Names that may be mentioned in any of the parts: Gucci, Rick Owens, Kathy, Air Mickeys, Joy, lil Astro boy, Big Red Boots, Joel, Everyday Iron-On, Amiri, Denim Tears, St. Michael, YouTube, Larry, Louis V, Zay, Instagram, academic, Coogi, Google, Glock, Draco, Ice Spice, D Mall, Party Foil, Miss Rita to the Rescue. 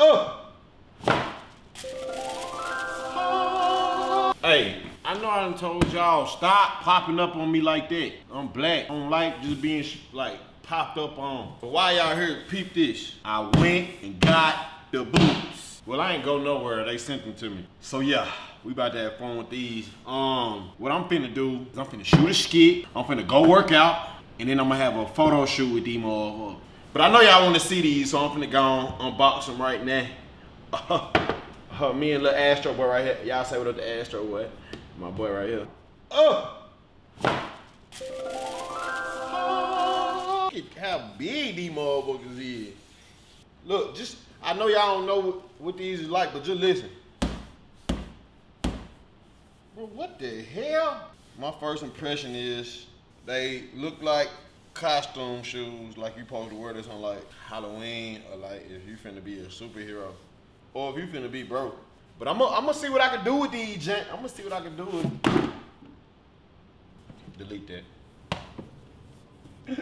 Oh! Hey, I know I done told y'all, stop popping up on me like that. I'm black. I don't like just being like popped up on. But why y'all here, peep this. I went and got the boots. Well, I ain't go nowhere. They sent them to me. So yeah, we about to have fun with these. What I'm finna do is I'm finna shoot a skit. I'm finna go work out. And then I'm gonna have a photo shoot with D Mall. But I know y'all wanna see these, so I'm finna go on, unbox them right now. Me and lil Astro boy right here. Y'all say what up to Astro boy. My boy right here. Oh! Look at how big these motherfuckers is. Look, just, I know y'all don't know what these is like, but just listen. Bro, what the hell? My first impression is they look like costume shoes, like you supposed to wear this on like Halloween, or like if you finna be a superhero, or if you finna be broke. But I'm gonna see what I can do with these, gent. I'm gonna see what I can do with. Delete that.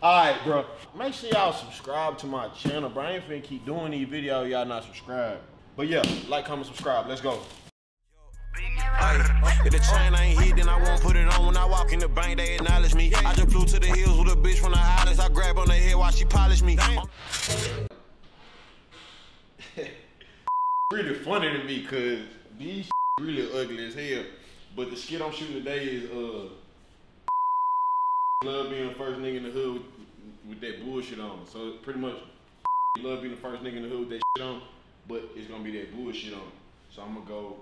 Alright, bro. Make sure y'all subscribe to my channel, bro. I ain't finna keep doing these videos y'all not subscribed. But yeah, like, comment, subscribe. Let's go. Ay, if the chain ain't hit, then I won't put it on. When I walk in the bank, they acknowledge me. I just flew to the hills with a bitch from the islands. I grab on her head while she polish me. Really funny to me, cause these really ugly as hell. But the skit I'm shooting today is love being the first nigga in the hood with that bullshit on. So pretty much love being the first nigga in the hood with that shit on, but it's gonna be that bullshit on. So I'm gonna go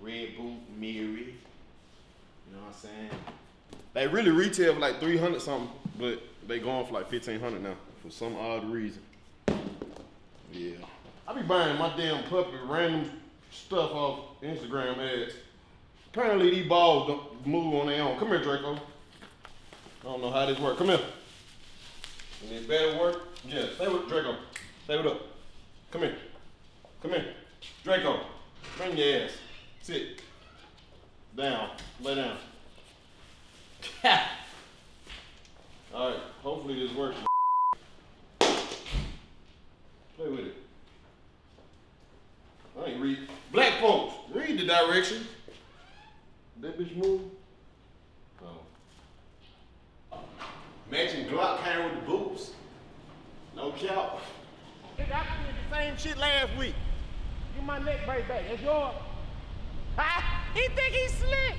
red boot, Amiri. You know what I'm saying? They really retail for like 300 something, but they going for like 1500 now for some odd reason. Yeah. I be buying my damn puppy random stuff off Instagram ads. Apparently these balls don't move on their own. Come here, Draco. I don't know how this works. Come here. And it better work. Yeah, stay with Draco. Stay with up. Come here. Come here. Draco, bring your ass. Sit. Down. Lay down. All right, hopefully this works. Play with it. I ain't read. Black folks, read the direction. That bitch move. Oh. Matching Glock came with the boots. No cap. Nigga, I did the same shit last week. Get my neck right back. That's yours. Ha! He think he's slick.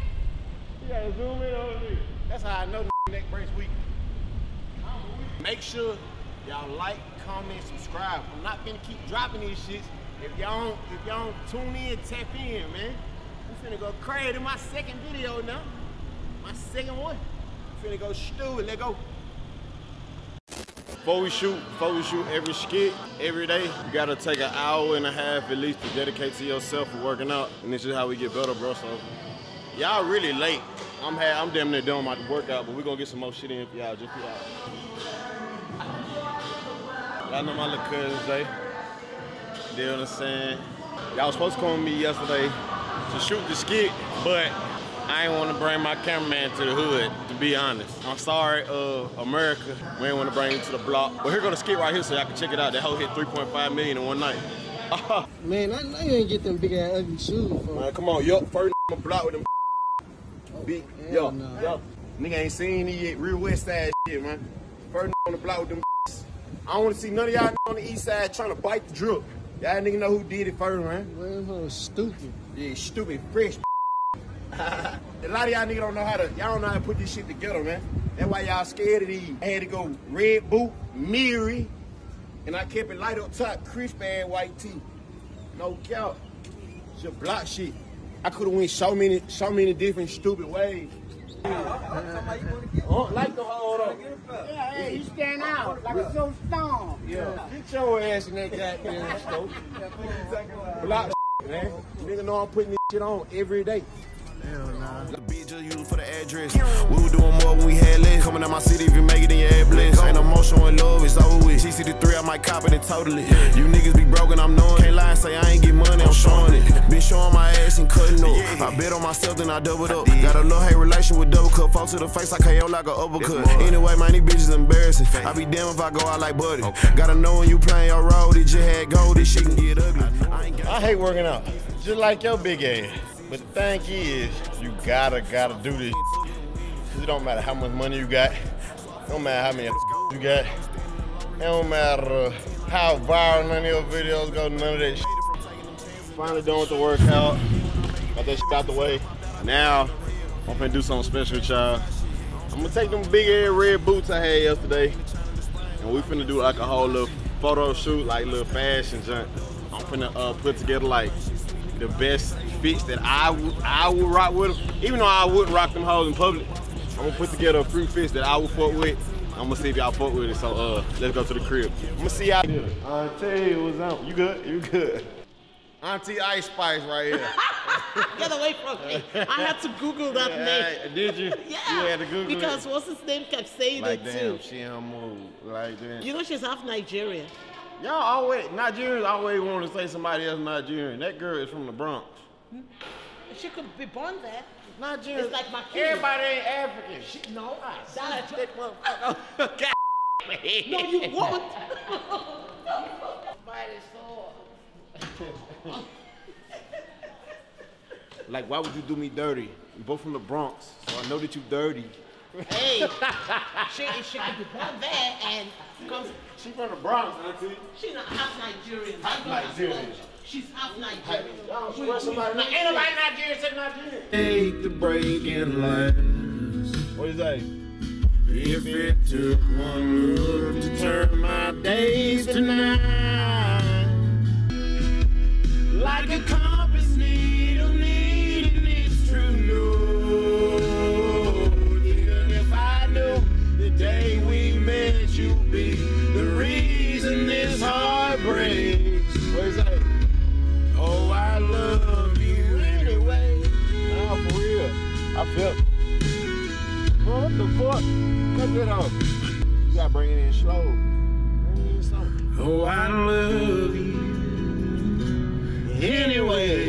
You gotta zoom in on me. That's how I know neck brace weak. Make sure y'all like, comment, subscribe. I'm not gonna keep dropping these shits. If y'all tune in, tap in, man. I'm finna go crazy in my second video now. My second one. I'm finna go stew and let go. Before we shoot every skit, every day, you gotta take an hour and a half at least to dedicate to yourself for working out. And this is how we get better, bro. So y'all really late. I'm damn near done my workout, but we're gonna get some more shit in for y'all, just for y'all. Y'all know my little cousin, Zay. You know what I'm saying? Y'all was supposed to come with me yesterday to shoot the skit, but I ain't want to bring my cameraman to the hood, to be honest. I'm sorry, America, we ain't want to bring you to the block. But here go the skit right here so y'all can check it out. That hoe hit 3.5 million in one night. Man, I know you ain't get them big ass ugly shoes, bro. Man, come on, yo, first I'ma block with them big, yo, no. Yo. Nigga ain't seen it yet, real west side shit, man. First on the block with them I don't want to see none of y'all on the east side trying to bite the drip. Y'all nigga know who did it first, man. Well, stupid. Yeah, stupid fresh. A lot of y'all nigga don't know how to, y'all don't know how to put this shit together, man. That's why y'all scared of these. I had to go red boot, Amiri, and I kept it light up top, crisp ass white tee. No cap. It's your block shit. I could have went so many different stupid ways. I don't like the hold up. Yeah, hey, you stand out like a little storm. Yeah. Get your ass in that goddamn stove. Block shit, man. Nigga know I'm putting this shit on every day. Hell nah. the address. We were doing more when we had less. Coming out my city, if you make it, then you're blessed. Ain't no emotion in love, it's over with. GC3, I might cop it and totally. You niggas be broken, I'm knowing. Can't lie and say I ain't get money, I'm showing it. Been showing my ass and cutting up. I bet on myself, then I doubled up. Got a little hate relation with double cup. Fall to the face, I KO like an uppercut. Anyway, man, these bitches embarrassing. I be damn if I go out like Buddy. Gotta know when you playing your role, that you had gold, this shit can get ugly. I hate working out, just like your big ass. But the thing is, you gotta do this. It don't matter how much money you got, it don't matter how many you got, it don't matter how viral none of your videos go, none of that shit. Finally done with the workout, got that shit out the way. Now, I'm finna do something special with y'all. I'm gonna take them big ass red boots I had yesterday, and we finna do like a whole little photo shoot, like little fashion junk. I'm finna put together like the best fits that I would rock with them. Even though I wouldn't rock them hoes in public, I'm gonna put together a few fits that I would fuck with. I'm gonna see if y'all fuck with it, so let's go to the crib. I'm gonna see y'all. Auntie, what's up? You good? You good. Auntie Ice Spice right here. Get away from me. I had to Google that name. Did you? Yeah. You had to Google because it? What's his name kept saying like, it damn, too. She don't move. Like damn. You know she's half Nigerian. Y'all always, Nigerians always want to say somebody else Nigerian. That girl is from the Bronx. She could be born there. Nigerian. It's like my kid. Everybody ain't African. She, no, God. No, you won't. Like, why would you do me dirty? You're both from the Bronx, so I know that you dirty. Hey, she could be born there and comes. She from the Bronx, auntie. She not half Nigerian. Half Nigerian. She's half Nigerian. Ain't nobody Nigerian said Nigerian. Take the break in lines. What is that? If it took one look to turn my days to night, like a compass needle needing its true north. Even if I knew the day we met you'd be the reason this heart breaks. What is that? Oh, I love you anyway. Nah, for real. I felt it. Oh, what the fuck? Cut that off. You gotta bring it in slow. Bring in something. Oh, I love you anyway.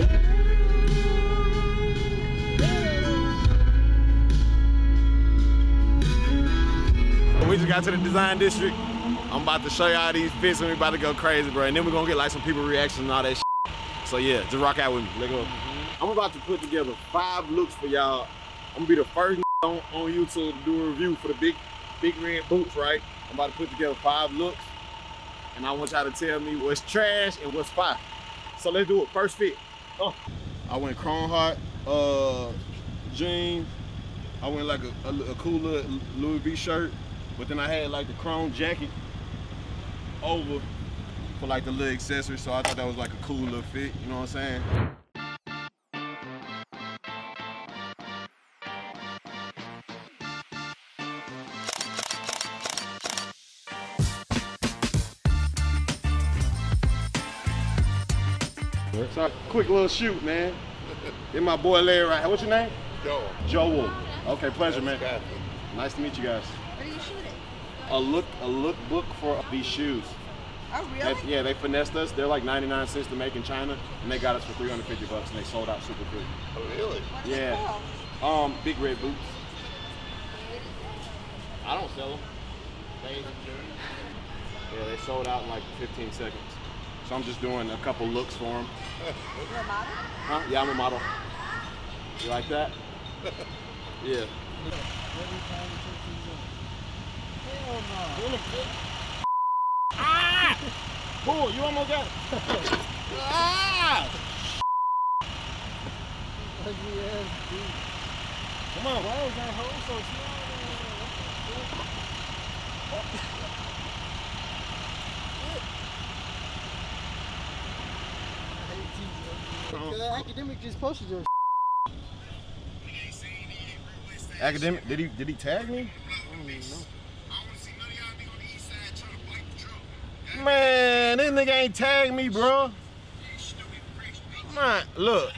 We just got to the design district. I'm about to show y'all these fits and we about to go crazy, bro. And then we're gonna get like some people reactions and all that shit. So yeah, just rock out with me. Let go. I'm about to put together 5 looks for y'all. I'm gonna be the first on YouTube to do a review for the big red boots, right? I'm about to put together 5 looks, and I want y'all to tell me what's trash and what's fire. So let's do it. First fit. Oh. I went Chrome Heart jeans. I went like a cool little Louis V shirt, but then I had like the chrome jacket over for like the little accessory, so I thought that was like a cool little fit, you know what I'm saying? So a quick little shoot, man. Then my boy Larry right here. What's your name? Joel. Joel. Okay, pleasure, man. Kathy. Nice to meet you guys. What are you shooting? A look book for these shoes. Oh, really? Yeah, they finessed us. They're like 99 cents to make in China, and they got us for 350 bucks, and they sold out super quick. Oh, really? What's it called? Big red boots. I don't sell them. They sold out in like 15 seconds. So I'm just doing a couple looks for them. You're a model? Huh? Yeah, I'm a model. You like that? Yeah. Cool, you almost got it. Come on, why was that hole so small? The academic just posted your Academic? Did he tag me? I don't even know. Man, this nigga ain't tagged me, bro. Man, look.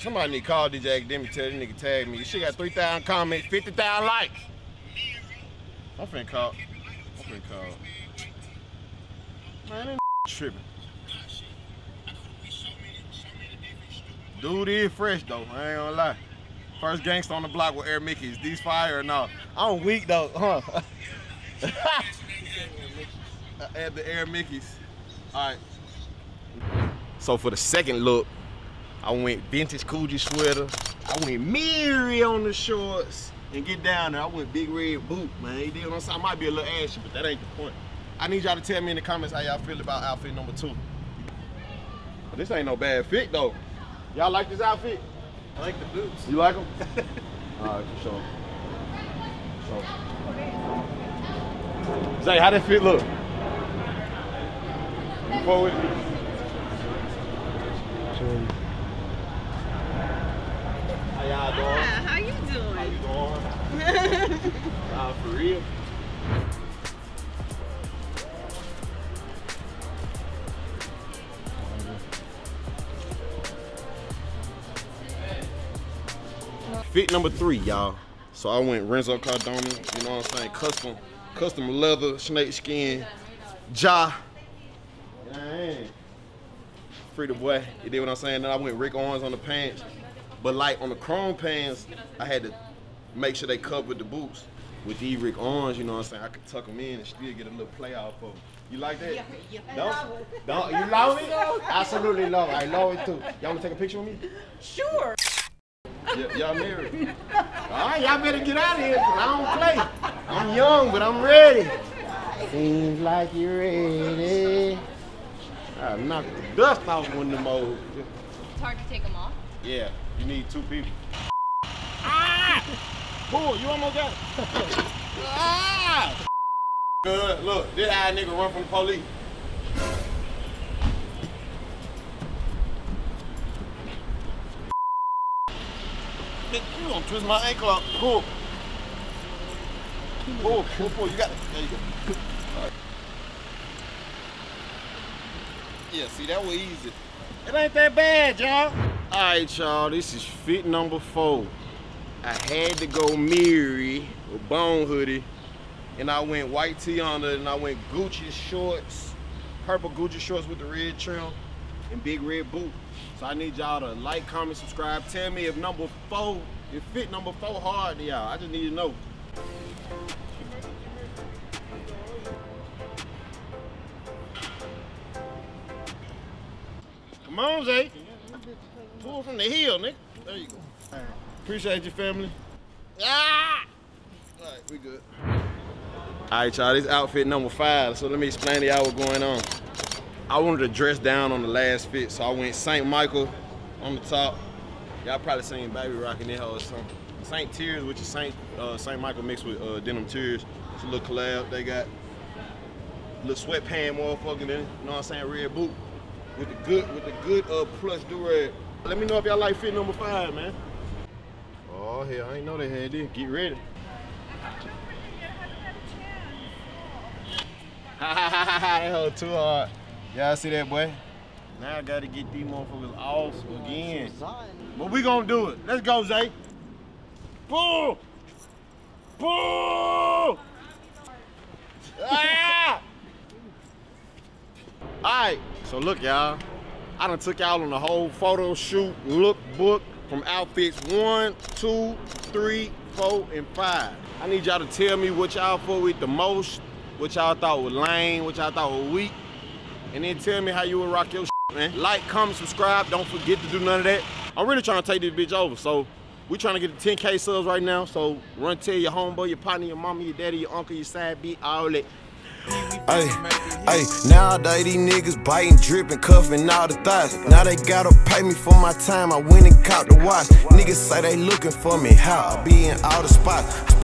Somebody need to call DJ Academic, tell that nigga tag me. This shit got 3,000 comments, 50,000 likes. I'm finna call. Man, that tripping. Dude is fresh though, I ain't gonna lie. First gangster on the block with Air Mickeys. These fire or no? I'm weak though, huh? At the Air Mickeys. All right. So for the second look, I went vintage Coogi sweater. I went Amiri on the shorts and get down there. I went big red boot, man. You dig what I'm saying? I might be a little ashy, but that ain't the point. I need y'all to tell me in the comments how y'all feel about outfit number 2. But this ain't no bad fit though. Y'all like this outfit? I like the boots. You like them? Alright, for sure. Zay, how that fit look? You forward? How y'all doing? How you doing? How you doing? Nah, for real. Fit number 3, y'all. So I went Renzo Cardona, you know what I'm saying? Custom leather, snake skin, jaw. Dang. Free the boy, you did what I'm saying? Then I went Rick Owens on the pants. But like on the chrome pants, I had to make sure they covered the boots. With these Rick Owens, you know what I'm saying? I could tuck them in and still get a little play off of them. You like that? Yeah, yeah. Don't, you love it? Absolutely love it, I love it too. Y'all wanna take a picture with me? Sure. Y'all married. All right, y'all better get out of here because I don't play. I'm young, but I'm ready. Seems like you're ready. I knocked the dust off one of them old. It's hard to take them off? Yeah, you need 2 people. Ah! Cool, you almost got it. Ah! Good, look, this eye nigga run from the police. You gonna twist my ankle up. Cool. Cool, cool, cool. You got it. There you go. All right. Yeah, see, that was easy. It ain't that bad, y'all. All right, y'all. This is fit number 4. I had to go Amiri with bone hoodie. And I went white tee on it, and I went Gucci shorts. Purple Gucci shorts with the red trim. And big red boot. So I need y'all to like, comment, subscribe. Tell me if fit number 4 hard to y'all. I just need to know. Come on, Zay. Pull from the hill, nigga. There you go. All right. Appreciate you, family. Ah! All right, we good. All right, y'all, this outfit number 5. So let me explain to y'all what's going on. I wanted to dress down on the last fit, so I went St. Michael on the top. Y'all probably seen Baby rocking that hoe or something. St. Tears, which is St. Michael mixed with Denim Tears. It's a little collab. They got a little sweatpants motherfucking in it. You know what I'm saying? Red boot with the good plush durag. Let me know if y'all like fit number 5, man. Oh hell, I ain't know they had this. Get ready. That hoe too hard. Y'all see that, boy? Now I gotta get these motherfuckers off again. But we gonna do it. Let's go, Zay. Boo! Boo! Ah! All right, so look, y'all. I done took y'all on the whole photo shoot, lookbook from outfits 1, 2, 3, 4, and 5. I need y'all to tell me what y'all fuck with the most, what y'all thought was lame, what y'all thought was weak. And then tell me how you would rock your shit, man. Like, comment, subscribe. Don't forget to do none of that. I'm really trying to take this bitch over. So we trying to get to 10K subs right now. So run tell your homeboy, your partner, your mama, your daddy, your uncle, your side beat, all that. Hey, hey, nowadays these niggas biting, dripping, cuffing all the thighs. Now they gotta pay me for my time. I went and caught the watch. Niggas say they looking for me. How I be in all the spots.